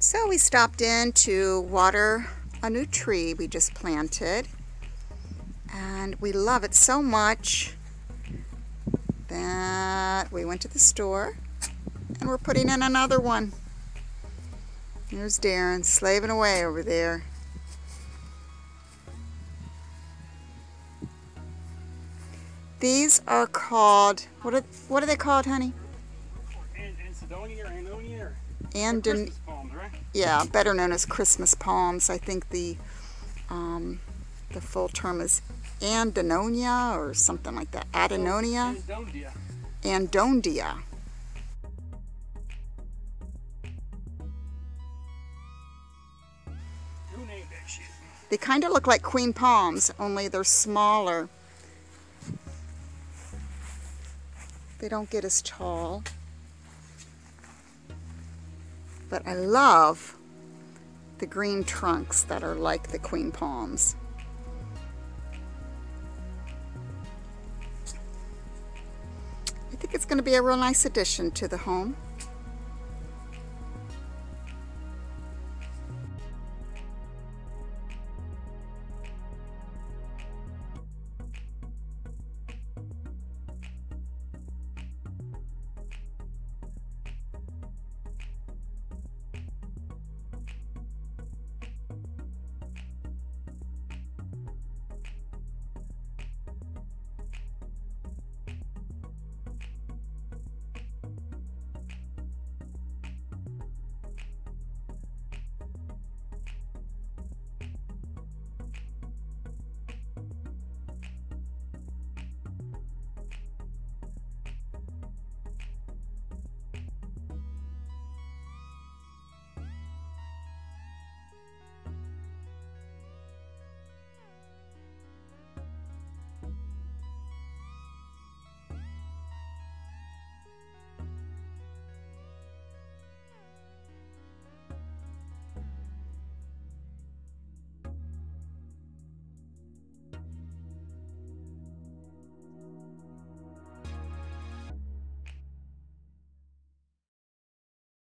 So we stopped in to water a new tree we just planted, and we love it so much that we went to the store and we're putting in another one. There's Darren slaving away over there. These are called, what are they called, honey? Christmas palms, right? Yeah, better known as Christmas palms. I think the full term is Adonidia or something like that. Adonidia. Adonidia. Who named that shit? They kind of look like queen palms, only they're smaller. They don't get as tall. But I love the green trunks that are like the queen palms. I think it's going to be a real nice addition to the home.